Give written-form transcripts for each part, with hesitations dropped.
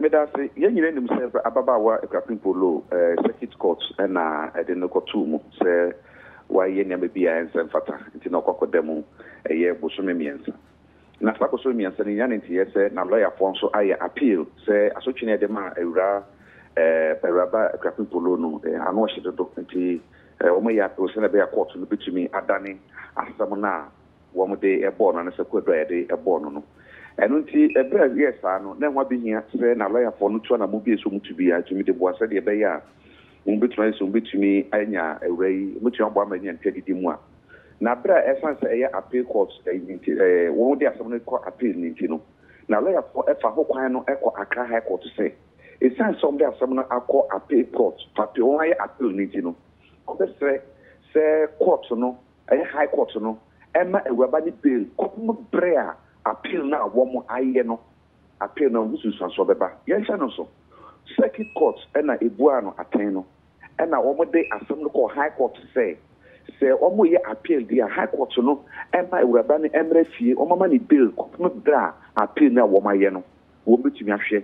Medasi, himself Ababawa Akuapem Poloo circuit court and Adenokotum say why Yenambians and Fata, Tinoko demo a year Busumians. Nasakosumians and Yanity said, Nam lawyer Fonso Aya appeal, say, Associate Dema, Ura, Peraba Akuapem Poloo, no, I know she documented Omaya was in a bear court to look to me, Adani, Asamana, one day a born and a second day a born. And until a breath, yes, I know. Now, what being here, saying a lawyer for Nutuana Mubi is soon to be at Jimmy de Boisadi Bayer, Umbitran, soon to me, Anya, a way, which one woman and Teddy Dimwa. Now, Bra, as I say, appeal courts, one day, someone called appeal Nintino. Now, lawyer for Efahoquano, Echo Accra High Court to say, it sounds someday someone I call appeal courts, but the only appeal Nintino. Let's say, court, no, a high court, no, Emma, a Rabani bill, Cotton Brea. Appeal now, one more ayeno. Appeal now, this is Sansobeba. Yes, I know so. Circuit courts, and a Ibuano ateno. And now, one more day, as some local high court say, one more year appeal, dear high court, no, and my Rabani Emrefi, or Mamani Bill, Cotton Bra, appeal now, one more yeno. Won't be to me a share.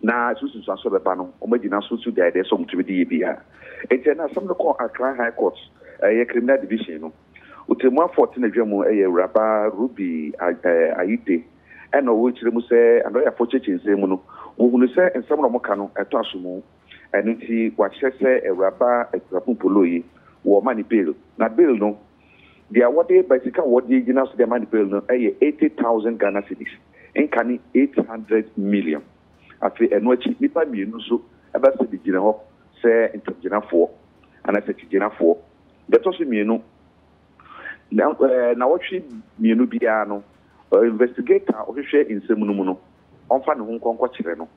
Now, this is Sansobebano, or maybe now, so to die, there's some to be DBR. It's now some local Accra High Courts, a criminal division. Utema 14 Jemu a Rabba Ruby Aite, and which Remuse and lawyer for church in Semuno, who say and some Mocano at Tasumu, and it he was a Rabba at Akuapem Poloo, or money bill. Not bill no. They are what they basically what they give us their money bill no, 80,000 Ghana cedis, and can 800 million. After a noche, Nipa Munusu, about the General, say Intergena 4, and I said Gena 4. That also mean. Now, what she Munubiano, investigator, or share in Semununo, on Fan Hong Kong Quaterno.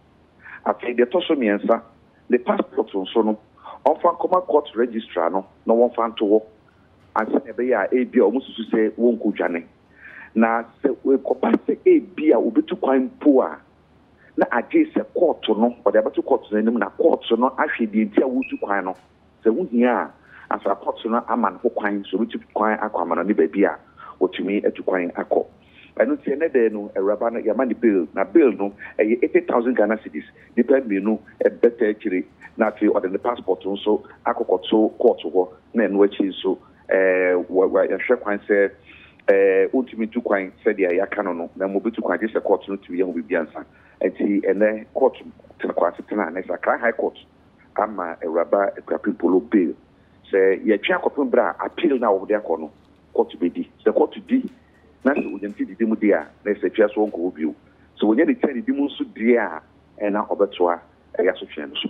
After the Tosomiansa, the passport on Sono, on Fan Common Court Registrano, no one found to walk, and Senebea AB almost to say Wonku Jane. Now, we compass AB will be too quite poor. Now, I guess a court to know, but about two courts in a court to know actually the idea would to quino. So, we are. As a partner, a man who quines, so which quine aquaman and Libya, or to me a to quine aqua. I don't see another no, a rabbana, your money bill, na bill no, a 80,000 Ghana cedis, depend me no, a better chili, not you or the passport also, aqua so, court or men which is so, what a share quine said, ultimate to quine said the Ayacano, then move to quine this a court to young with Bianca, and see, and then court to the quarter, and it's a high court. I'm a rabba, a Akuapem Poloo bill. Say, your chair coping bra appeal now over their corner. Court to be D. The court to D. Nancy wouldn't see the demodia, next a chair won't go view. So when you tell the demons to dear and now over to her, I guess you change.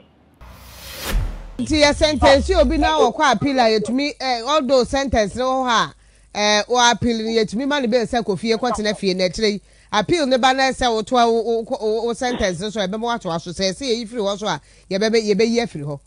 Your sentence, you'll be now quite appealing to me. All those sentences, no, ha, or appealing to me, money better circle fear, quite enough here naturally. Appeal the balance or 12 or sentences, so I remember what to us to say, see if you also are your baby, your baby, your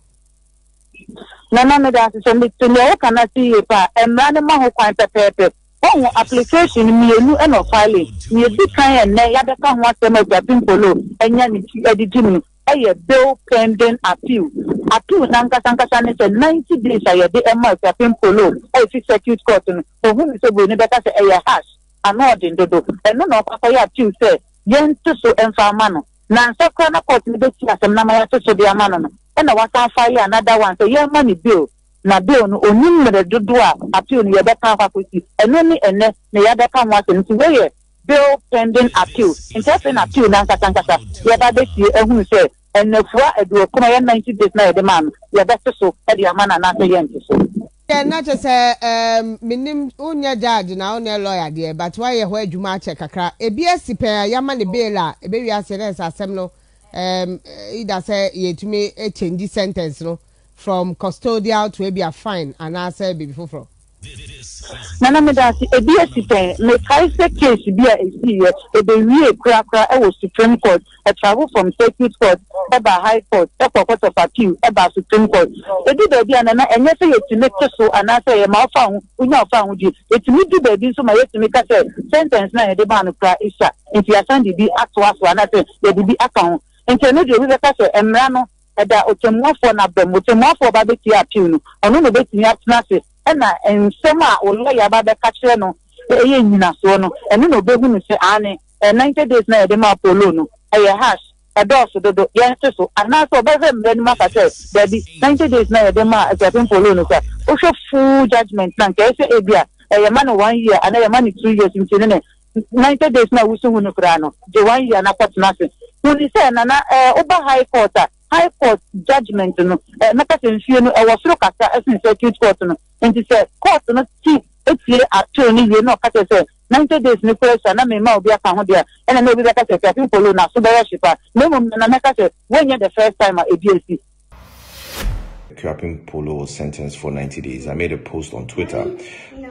Nana Medas is only to know can I see a pa and Ranamaho quite a paper. Oh, application, me a new and of filing. You be kind and nay, other can watch them of the Pimpolo and Yanni Eddie Jimmy. A bill pending appeal. Appeal Nankasankasan is a 90 days I did a month of Pimpolo, a execute cotton, for whom is a good better a hash, and not in the door. And none of our two say, Yen to so and Farmano. Nancy Corner Court, the best as a Namaya to the Amano. And I was on fire another one, so your money bill. Now, bill, no, the Dudua, appeal, your back half with you, and only and the other come was in the bill pending appeal. In testing appeal, Nanka Tankasa, the other day, and who said, and the four at the Kumayan 90 days now, the man, your best so, and your man and answer Yankee. Yeah, not just minim unya judge now, no lawyer, dear, but why you where you match a crack? A BSC pair, your money baila, a baby as a it does say it may change the sentence no from custodial to be a fine and I say before from Nana Medasi a BSC make I say case be a serious a real cracker I was Supreme Court a travel from circuit court ever high court ever court of appeal ever Supreme Court they do baby and yes you to make so and I say a malfound we now found you it me do baby so my yes to make a sentence now the ban of cry is if you are sending the act to us one I say they will be account. And can you do that? And Rano at the Otemwa for Nabem, Otemwa for Babetia Puno, or no betting up Nassi, and Sema or Laya Baba Cacheno, the Ayenina Sono, and no baby, Mr. Annie, and 90 days now, the Mapolono, a hash, a dose do do yes so and now so better than Makaset. There be 90 days now the ma as a people loan. Also full judgment now case ebia a man 1 year and a man 2 years in 90 days now we so no crano. The 1 year and a court nothing. When you say nana over high court judgment no nothing few no was look at as in circuit court no and he said court not cheap it's here attorney you know cut yourself 90 days no pressure na me ma obi aka ho dia and na obi aka say Akuapem Poloo na so be shipa no mum na meka say when you the first time at ABC Akuapem Poloo was sentenced for 90 days. I made a post on Twitter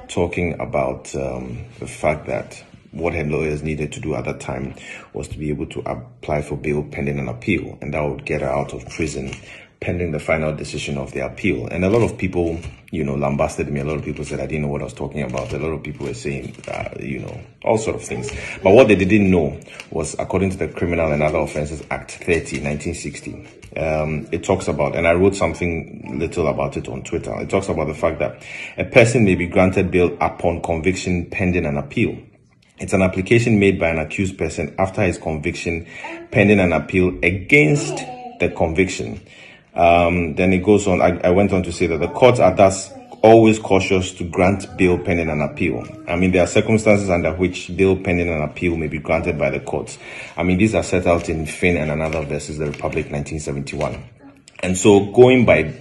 talking about the fact that what her lawyers needed to do at that time was to be able to apply for bail pending an appeal, and that would get her out of prison pending the final decision of the appeal. And a lot of people, you know, lambasted me. A lot of people said I didn't know what I was talking about. A lot of people were saying, you know, all sort of things. But what they didn't know was, according to the Criminal and Other Offenses Act 30, 1960, it talks about, and I wrote something little about it on Twitter. It talks about the fact that a person may be granted bail upon conviction pending an appeal. It's an application made by an accused person after his conviction pending an appeal against the conviction. Then it goes on. I went on to say that the courts are thus always cautious to grant bail pending an appeal. I mean, there are circumstances under which bail pending an appeal may be granted by the courts. I mean, these are set out in Finn and Another versus the Republic, 1971. And so going by,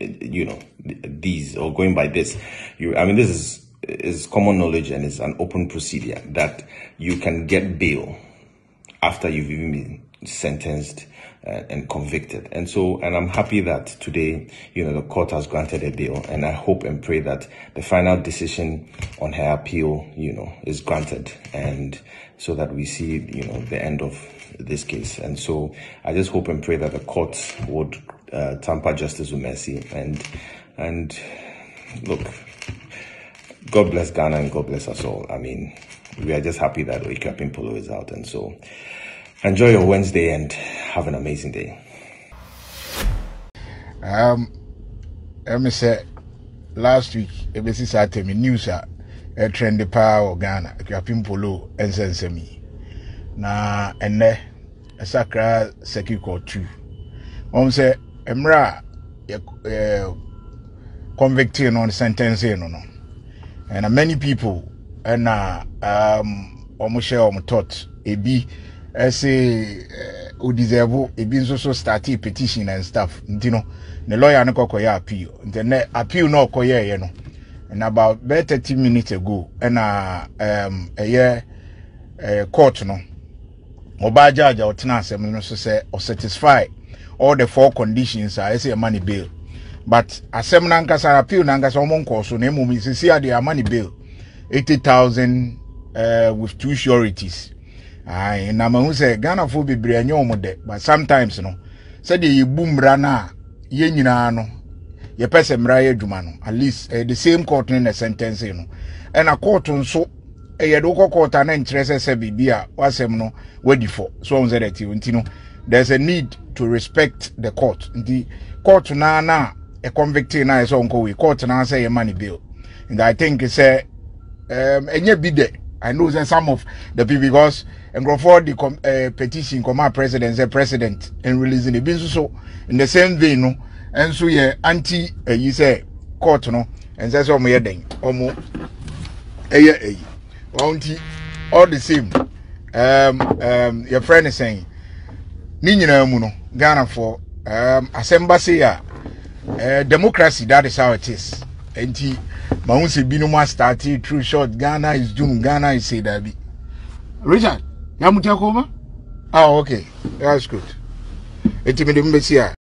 you know, these, or going by this, I mean, this is common knowledge and is an open procedure that you can get bail after you've even been sentenced and convicted. And so, and I'm happy that today, you know, the court has granted a bail, and I hope and pray that the final decision on her appeal, you know, is granted, and so that we see, you know, the end of this case. And so I just hope and pray that the courts would tamper justice with mercy, and look, God bless Ghana and God bless us all. I mean, we are just happy that Akuapem Poloo is out. And so enjoy your Wednesday and have an amazing day. Let me say, last week, ABC Saturday news are a trendy power of Ghana, Akuapem Poloo, and Sensemi. Na ene a sacra secure 2. Say, Emra, convicted on sentence, no. And many people and almost share thought a b say who deserve a been so started petition and stuff, you know, the lawyer no kokoya appeal, the appeal no kokoya, you know. And about 30 minutes ago and a year court no oba judge or tenants no so say or satisfy all the 4 conditions I say a money bail. But asem nankasa appeal nankasa omon koso na emu sisi ade amani bail 80,000 with 2 sureties. Ai na mahu say Ghana fo bebre anya omode, but sometimes no say dey bu mra na ye nyina no ye pese mra ye adwuma no at least the same court in the sentence no and a court nso ye do court na nkyerese se bibia wasem no wadi for so on say that unti no there's a need to respect the court. The court na a convict na is on we court na say a money bill, and I think it's a be there. I know that some of the people because and go for the petition command president the president and releasing the business so in the same vein no and so yeah anti you say court no and that's all my thing almost all the same your friend is saying Ninina Muno Ghana for assembly democracy, that is how it is. And he Maunsi Binuma started through short. Ghana is doing Ghana is say that Richard Yamutakoma. Oh, okay, that's good. It's